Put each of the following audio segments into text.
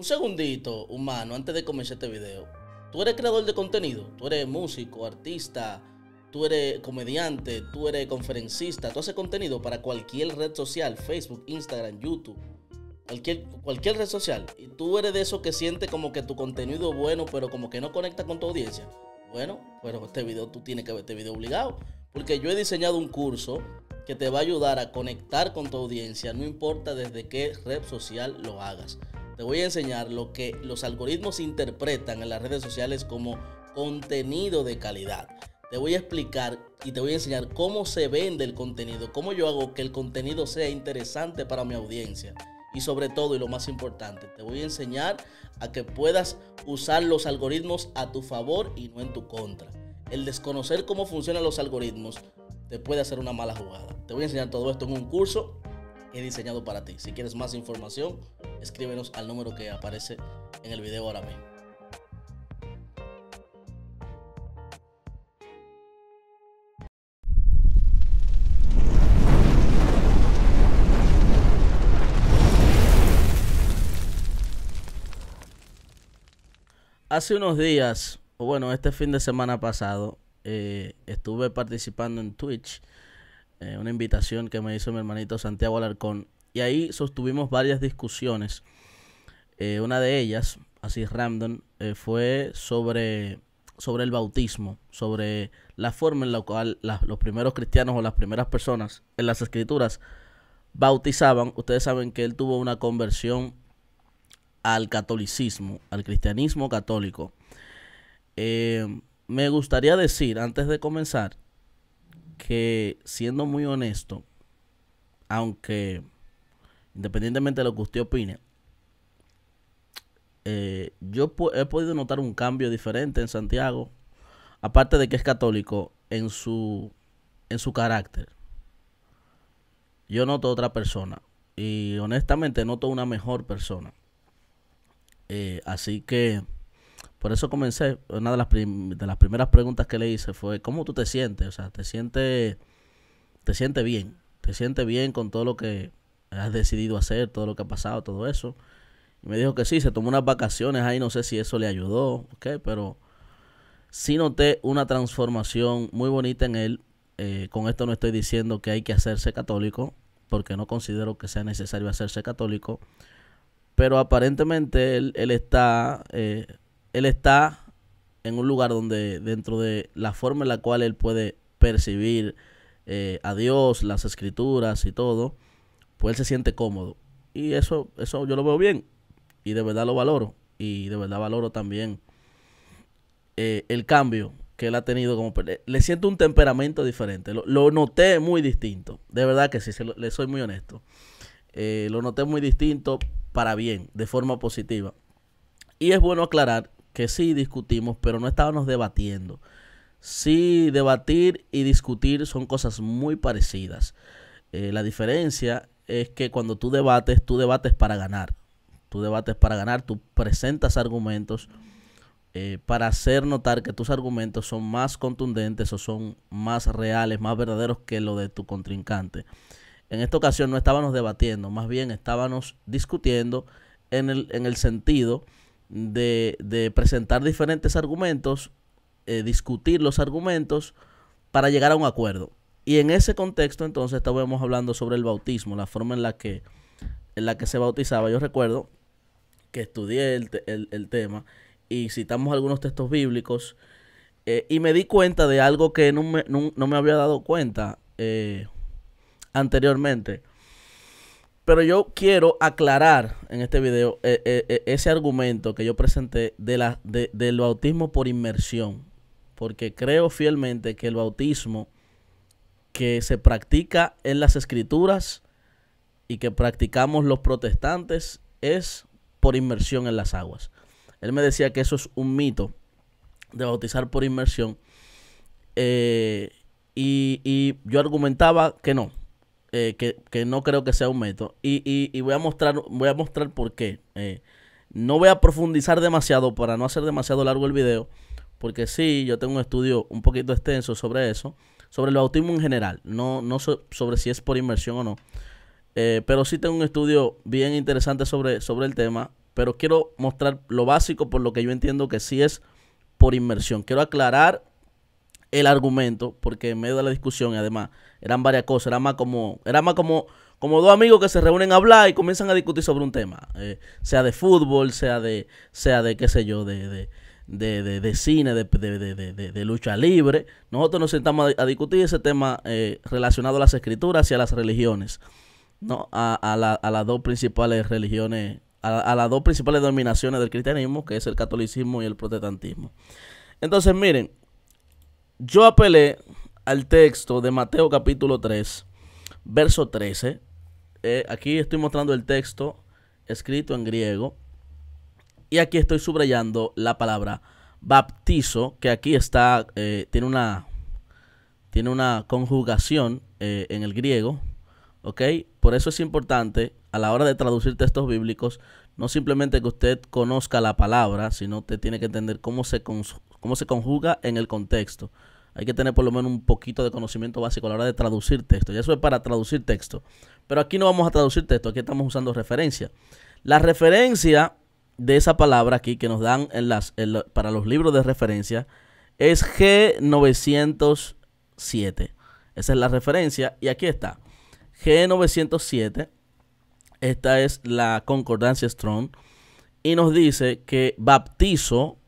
Un segundito, humano, antes de comenzar este video. Tú eres creador de contenido, tú eres músico, artista, tú eres comediante, tú eres conferencista, tú haces contenido para cualquier red social, Facebook, Instagram, YouTube, cualquier red social. Y tú eres de esos que siente como que tu contenido es bueno, pero como que no conecta con tu audiencia. Bueno, pero este video tú tienes que ver este video obligado, porque yo he diseñado un curso que te va a ayudar a conectar con tu audiencia, no importa desde qué red social lo hagas. Te voy a enseñar lo que los algoritmos interpretan en las redes sociales como contenido de calidad. Te voy a explicar y te voy a enseñar cómo se vende el contenido, cómo yo hago que el contenido sea interesante para mi audiencia. Y sobre todo, y lo más importante, te voy a enseñar a que puedas usar los algoritmos a tu favor y no en tu contra. El desconocer cómo funcionan los algoritmos te puede hacer una mala jugada. Te voy a enseñar todo esto en un curso que he diseñado para ti. Si quieres más información, escríbenos al número que aparece en el video ahora mismo. Hace unos días, o bueno, este fin de semana pasado, estuve participando en Twitch, una invitación que me hizo mi hermanito Santiago Alarcón, y ahí sostuvimos varias discusiones. Una de ellas, así random, fue sobre el bautismo, sobre la forma en la cual los primeros cristianos o las primeras personas en las escrituras bautizaban. Ustedes saben que él tuvo una conversión al catolicismo, al cristianismo católico. Me gustaría decir, antes de comenzar, que siendo muy honesto, aunque independientemente de lo que usted opine, yo he podido notar un cambio diferente en Santiago, aparte de que es católico, en su carácter. Yo noto otra persona y honestamente noto una mejor persona. Así que por eso comencé. Una de las primeras preguntas que le hice fue: ¿cómo tú te sientes? O sea, ¿te sientes bien? ¿Te sientes bien con todo lo que has decidido hacer, todo lo que ha pasado, todo eso? Y me dijo que sí, se tomó unas vacaciones ahí, no sé si eso le ayudó, okay, pero sí noté una transformación muy bonita en él. Con esto no estoy diciendo que hay que hacerse católico, porque no considero que sea necesario hacerse católico. Pero aparentemente él está en un lugar donde, dentro de la forma en la cual él puede percibir a Dios, las escrituras y todo, pues él se siente cómodo. Y eso yo lo veo bien. Y de verdad lo valoro. Y de verdad valoro también el cambio que él ha tenido. Le siento un temperamento diferente. Lo noté muy distinto. De verdad que sí, le soy muy honesto. Lo noté muy distinto, para bien, de forma positiva. Y es bueno aclarar que sí discutimos, pero no estábamos debatiendo. Sí, debatir y discutir son cosas muy parecidas. La diferencia es que cuando tú debates para ganar. Tú debates para ganar, tú presentas argumentos para hacer notar que tus argumentos son más contundentes o son más reales, más verdaderos que lo de tu contrincante. En esta ocasión no estábamos debatiendo, más bien estábamos discutiendo en el sentido de presentar diferentes argumentos, discutir los argumentos para llegar a un acuerdo. Y en ese contexto entonces estábamos hablando sobre el bautismo, la forma en la que se bautizaba. Yo recuerdo que estudié el tema y citamos algunos textos bíblicos y me di cuenta de algo que no me había dado cuenta anteriormente, pero yo quiero aclarar en este video ese argumento que yo presenté del bautismo por inmersión, porque creo fielmente que el bautismo que se practica en las escrituras y que practicamos los protestantes es por inmersión en las aguas. Él me decía que eso es un mito de bautizar por inmersión, y yo argumentaba que no. Que no creo que sea un método, y voy a mostrar por qué. No voy a profundizar demasiado para no hacer demasiado largo el video, porque sí, yo tengo un estudio un poquito extenso sobre eso, sobre el bautismo en general, no sobre si es por inmersión o no, pero sí tengo un estudio bien interesante sobre el tema, pero quiero mostrar lo básico por lo que yo entiendo que sí es por inmersión. Quiero aclarar el argumento porque en medio de la discusión, además, eran varias cosas, era más como dos amigos que se reúnen a hablar y comienzan a discutir sobre un tema, sea de fútbol, sea de qué sé yo, de cine, de lucha libre. Nosotros nos sentamos a discutir ese tema relacionado a las escrituras y a las religiones, ¿no? A las dos principales religiones, a las dos principales denominaciones del cristianismo, que es el catolicismo y el protestantismo. Entonces, miren, yo apelé al texto de Mateo capítulo 3, verso 13. Aquí estoy mostrando el texto escrito en griego. Y aquí estoy subrayando la palabra baptizo, que aquí está, tiene una conjugación en el griego, ¿ok? Por eso es importante a la hora de traducir textos bíblicos, no simplemente que usted conozca la palabra, sino usted tiene que entender cómo se conjuga en el contexto. Hay que tener por lo menos un poquito de conocimiento básico a la hora de traducir texto. Y eso es para traducir texto. Pero aquí no vamos a traducir texto, aquí estamos usando referencia. La referencia de esa palabra aquí que nos dan para los libros de referencia es G907. Esa es la referencia y aquí está. G907, esta es la concordancia Strong y nos dice que baptizo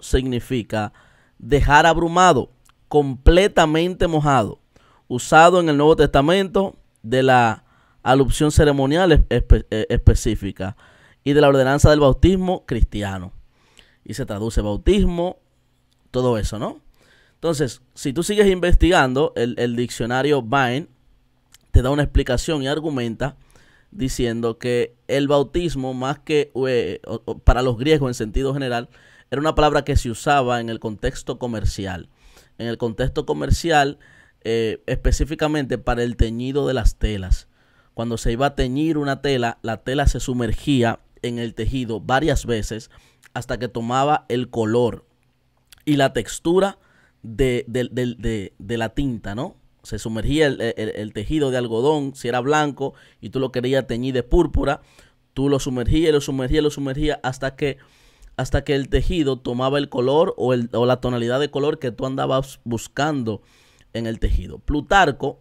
significa dejar abrumado, completamente mojado, usado en el Nuevo Testamento de la alupción ceremonial específica y de la ordenanza del bautismo cristiano. Y se traduce bautismo, todo eso, ¿no? Entonces, si tú sigues investigando, el diccionario Vine te da una explicación y argumenta diciendo que el bautismo, más que para los griegos en sentido general, era una palabra que se usaba en el contexto comercial. En el contexto comercial, específicamente para el teñido de las telas. Cuando se iba a teñir una tela, la tela se sumergía en el tejido varias veces hasta que tomaba el color y la textura de la tinta, ¿no? Se sumergía el tejido de algodón, si era blanco y tú lo querías teñir de púrpura, tú lo sumergías y lo sumergías hasta que el tejido tomaba el color o la tonalidad de color que tú andabas buscando en el tejido. Plutarco,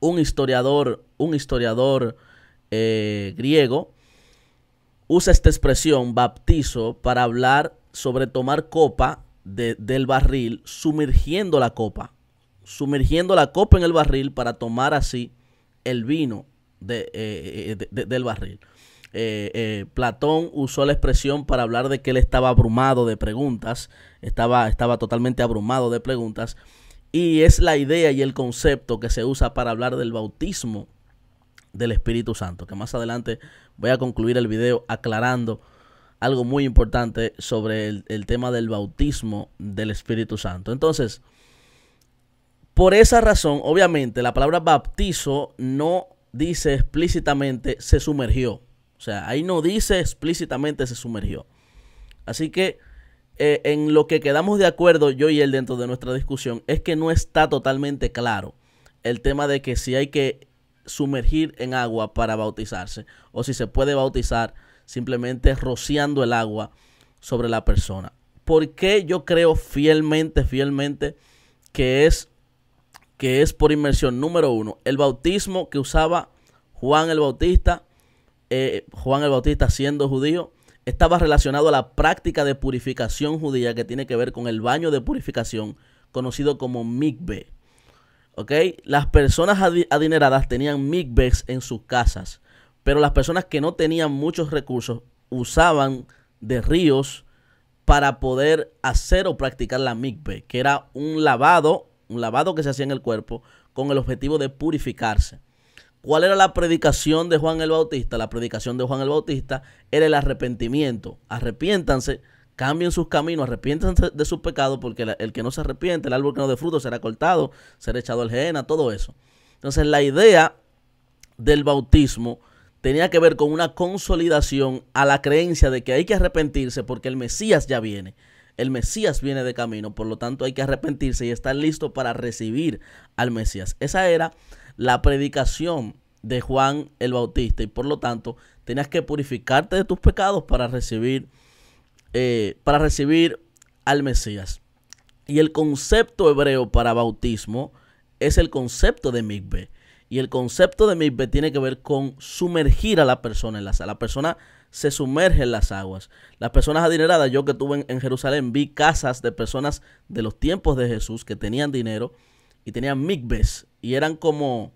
un historiador griego, usa esta expresión, baptizo, para hablar sobre tomar copa del barril, sumergiendo la copa en el barril para tomar así el vino del barril. Platón usó la expresión para hablar de que él estaba abrumado de preguntas, estaba totalmente abrumado de preguntas. Y es la idea y el concepto que se usa para hablar del bautismo del Espíritu Santo, que más adelante voy a concluir el video aclarando algo muy importante sobre el tema del bautismo del Espíritu Santo. Entonces, por esa razón, obviamente, la palabra baptizo no dice explícitamente se sumergió. O sea, ahí no dice explícitamente se sumergió. Así que en lo que quedamos de acuerdo yo y él dentro de nuestra discusión es que no está totalmente claro el tema de que si hay que sumergir en agua para bautizarse o si se puede bautizar simplemente rociando el agua sobre la persona. ¿Por qué yo creo fielmente que es por inmersión? Número uno, el bautismo que usaba Juan el Bautista siendo judío, estaba relacionado a la práctica de purificación judía que tiene que ver con el baño de purificación, conocido como mikveh. ¿Ok? Las personas adineradas tenían mikvehs en sus casas, pero las personas que no tenían muchos recursos usaban de ríos para poder hacer o practicar la mikveh, que era un lavado que se hacía en el cuerpo con el objetivo de purificarse. ¿Cuál era la predicación de Juan el Bautista? La predicación de Juan el Bautista era el arrepentimiento. Arrepiéntanse, cambien sus caminos, arrepiéntanse de sus pecados, porque el que no se arrepiente, el árbol que no dé fruto será cortado, será echado al gehena, todo eso. Entonces la idea del bautismo tenía que ver con una consolidación a la creencia de que hay que arrepentirse porque el Mesías ya viene. El Mesías viene de camino, por lo tanto hay que arrepentirse y estar listo para recibir al Mesías. Esa era la predicación de Juan el Bautista y por lo tanto tenías que purificarte de tus pecados para recibir al Mesías. Y el concepto hebreo para bautismo es el concepto de mikveh. Y el concepto de mikveh tiene que ver con sumergir a la persona en las aguas. La persona se sumerge en las aguas. Las personas adineradas, yo que estuve en Jerusalén, vi casas de personas de los tiempos de Jesús que tenían dinero y tenían mikvehs. Y eran como,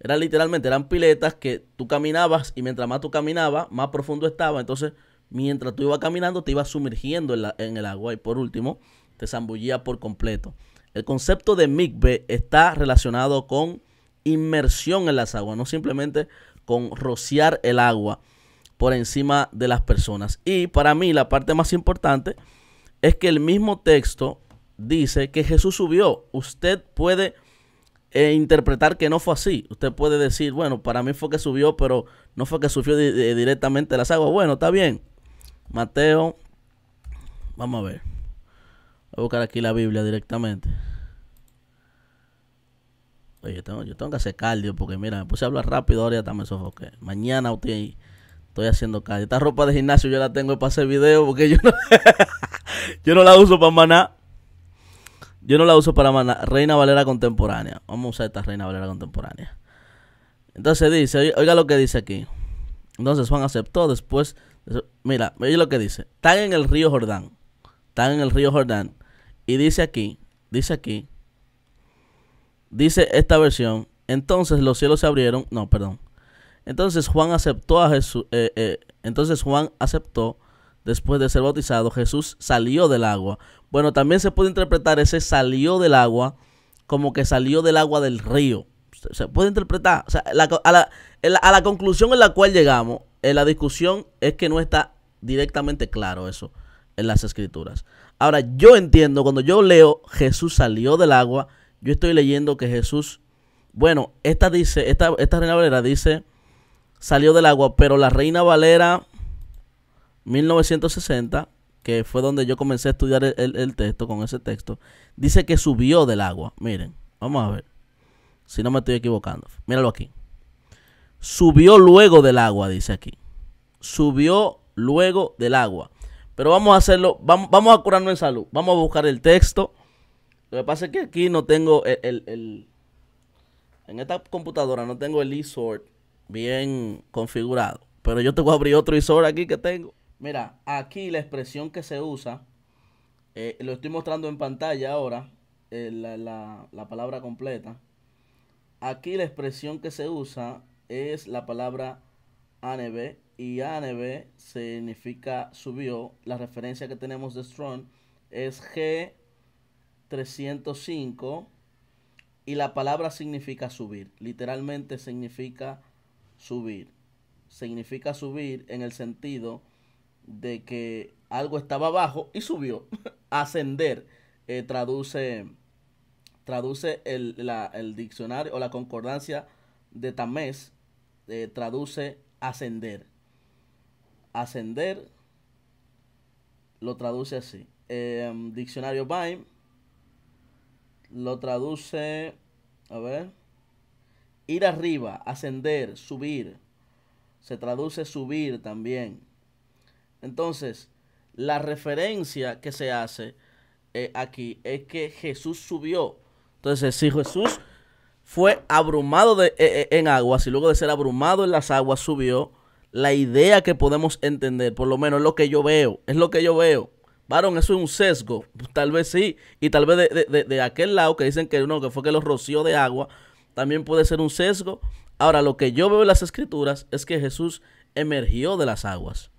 eran literalmente, eran piletas que tú caminabas y mientras más tú caminabas, más profundo estaba. Entonces, mientras tú ibas caminando, te ibas sumergiendo en el agua. Y por último, te zambullía por completo. El concepto de mikveh está relacionado con inmersión en las aguas, no simplemente con rociar el agua por encima de las personas. Y para mí la parte más importante es que el mismo texto dice que Jesús subió. Usted puede interpretar que no fue así. Usted puede decir, bueno, para mí fue que subió, pero no fue que subió directamente de las aguas. Bueno, está bien. Mateo, vamos a ver. Voy a buscar aquí la Biblia directamente. Oye, yo tengo que hacer cardio porque mira, me puse a hablar rápido, ahora ya está, me sofoqué. Mañana estoy haciendo cardio. Esta ropa de gimnasio yo la tengo para hacer video porque yo no, yo no la uso para maná. Yo no la uso para maná. Reina Valera Contemporánea. Vamos a usar esta Reina Valera Contemporánea. Entonces dice, oiga lo que dice aquí. Entonces Juan aceptó después. Mira, oye lo que dice. Están en el río Jordán. Están en el río Jordán. Y dice aquí. Dice esta versión, entonces los cielos se abrieron, no, perdón. Entonces Juan aceptó a Jesús, entonces Juan aceptó, después de ser bautizado, Jesús salió del agua. Bueno, también se puede interpretar ese salió del agua como que salió del agua del río. Se puede interpretar, o sea, a la conclusión en la cual llegamos, en la discusión es que no está directamente claro eso en las escrituras. Ahora, yo entiendo, cuando yo leo Jesús salió del agua, yo estoy leyendo que Jesús, bueno, esta Reina Valera dice, salió del agua, pero la Reina Valera 1960, que fue donde yo comencé a estudiar el texto, con ese texto, dice que subió del agua. Miren, vamos a ver, si no me estoy equivocando, míralo aquí. Subió luego del agua, dice aquí. Subió luego del agua. Pero vamos a hacerlo, vamos a curarnos en salud, vamos a buscar el texto. Lo que pasa es que aquí no tengo en esta computadora no tengo el eSword bien configurado. Pero yo te voy a abrir otro eSword aquí que tengo. Mira, aquí la expresión que se usa, lo estoy mostrando en pantalla ahora, la palabra completa. Aquí la expresión que se usa es la palabra anebe. Y anebe significa subió. La referencia que tenemos de Strong es G 305 y la palabra significa subir, literalmente significa subir en el sentido de que algo estaba abajo y subió. Ascender, traduce el diccionario o la concordancia de Tamés, traduce ascender, lo traduce así, diccionario Vine lo traduce, a ver, ir arriba, ascender, subir. Se traduce subir también. Entonces, la referencia que se hace aquí es que Jesús subió. Entonces, si Jesús fue abrumado en aguas y luego de ser abrumado en las aguas subió, la idea que podemos entender, por lo menos es lo que yo veo, Varón, eso es un sesgo, tal vez sí, y tal vez de aquel lado que dicen que no, que fue que los roció de agua, también puede ser un sesgo. Ahora, lo que yo veo en las escrituras es que Jesús emergió de las aguas.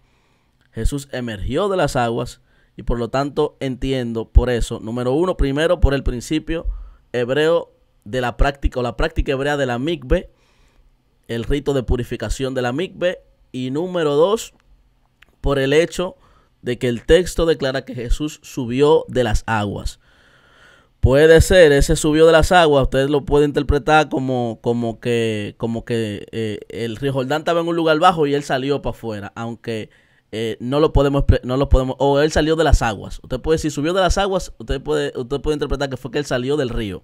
Jesús emergió de las aguas y por lo tanto entiendo por eso, número uno, primero por el principio hebreo de la práctica o la práctica hebrea de la mikveh, el rito de purificación de la mikveh, y número dos, por el hecho de que el texto declara que Jesús subió de las aguas. Puede ser, ese subió de las aguas, ustedes lo pueden interpretar como que el río Jordán estaba en un lugar bajo y él salió para afuera, aunque no lo podemos, o él salió de las aguas. Usted puede decir, subió de las aguas, usted puede interpretar que fue que él salió del río.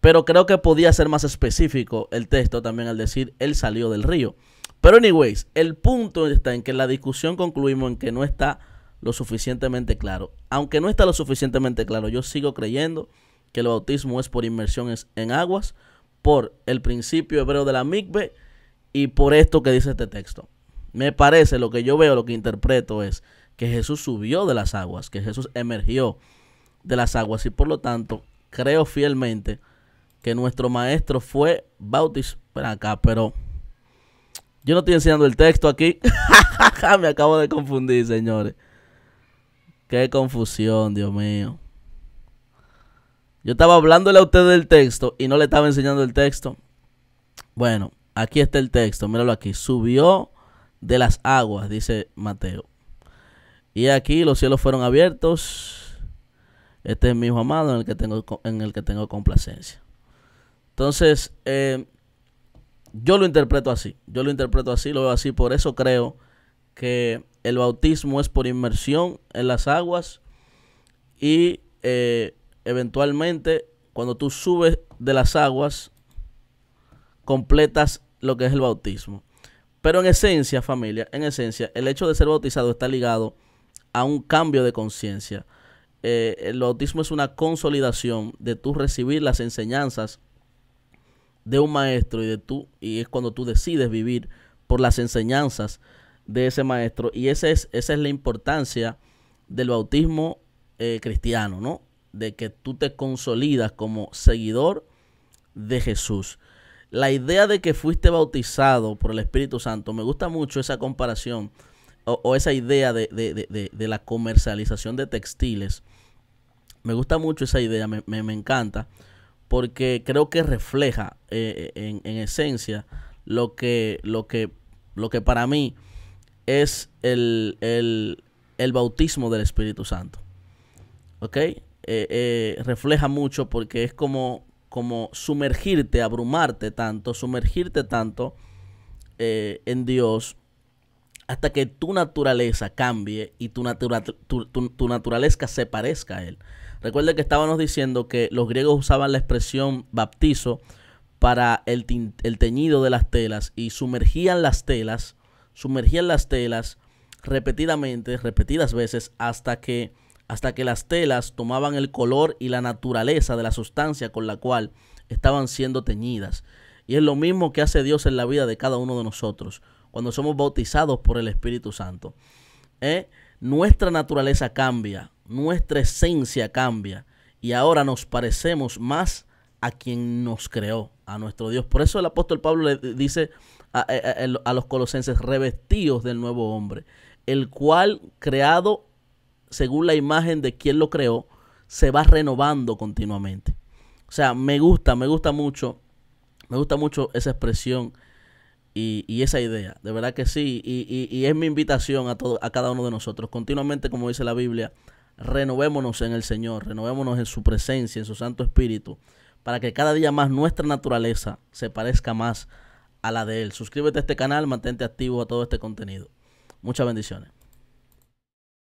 Pero creo que podía ser más específico el texto también al decir, él salió del río. Pero anyways, el punto está en que la discusión concluimos en que no está lo suficientemente claro. Aunque no está lo suficientemente claro, yo sigo creyendo que el bautismo es por inmersión en aguas, por el principio hebreo de la mikveh y por esto que dice este texto. Me parece, lo que yo veo, lo que interpreto es que Jesús subió de las aguas, que Jesús emergió de las aguas, y por lo tanto creo fielmente que nuestro maestro fue bautizado. Espera acá, pero yo no estoy enseñando el texto aquí. Me acabo de confundir, señores. Qué confusión, Dios mío. Yo estaba hablándole a ustedes del texto y no le estaba enseñando el texto. Bueno, aquí está el texto, míralo aquí. Subió de las aguas, dice Mateo. Y aquí los cielos fueron abiertos. Este es mi hijo amado en el que tengo complacencia. Entonces, yo lo interpreto así. Yo lo interpreto así, lo veo así. Por eso creo que el bautismo es por inmersión en las aguas. Y eventualmente, cuando tú subes de las aguas, completas lo que es el bautismo. Pero en esencia, familia, en esencia, el hecho de ser bautizado está ligado a un cambio de conciencia. El bautismo es una consolidación de tú recibir las enseñanzas de un maestro y es cuando tú decides vivir por las enseñanzas de ese maestro. Y esa es la importancia del bautismo cristiano, ¿no? De que tú te consolidas como seguidor de Jesús. La idea de que fuiste bautizado por el Espíritu Santo, me gusta mucho esa comparación o esa idea de la comercialización de textiles. Me gusta mucho esa idea, me encanta, porque creo que refleja en esencia lo que para mí es el bautismo del Espíritu Santo. ¿Ok? Refleja mucho porque es como sumergirte, abrumarte tanto, en Dios hasta que tu naturaleza cambie y tu naturaleza se parezca a Él. Recuerda que estábamos diciendo que los griegos usaban la expresión baptizo para el teñido de las telas y sumergían las telas repetidas veces hasta que las telas tomaban el color y la naturaleza de la sustancia con la cual estaban siendo teñidas. Y es lo mismo que hace Dios en la vida de cada uno de nosotros cuando somos bautizados por el Espíritu Santo. Nuestra naturaleza cambia, nuestra esencia cambia y ahora nos parecemos más a quien nos creó, a nuestro Dios. Por eso el apóstol Pablo le dice a los colosenses: revestidos del nuevo hombre, el cual, creado según la imagen de quien lo creó, se va renovando continuamente. O sea, me gusta mucho esa expresión y esa idea, de verdad que sí, y es mi invitación a cada uno de nosotros, continuamente, como dice la Biblia, renovémonos en el Señor, renovémonos en su presencia, en su Santo Espíritu, para que cada día más nuestra naturaleza se parezca más a la de Él. Suscríbete a este canal, mantente activo a todo este contenido. Muchas bendiciones.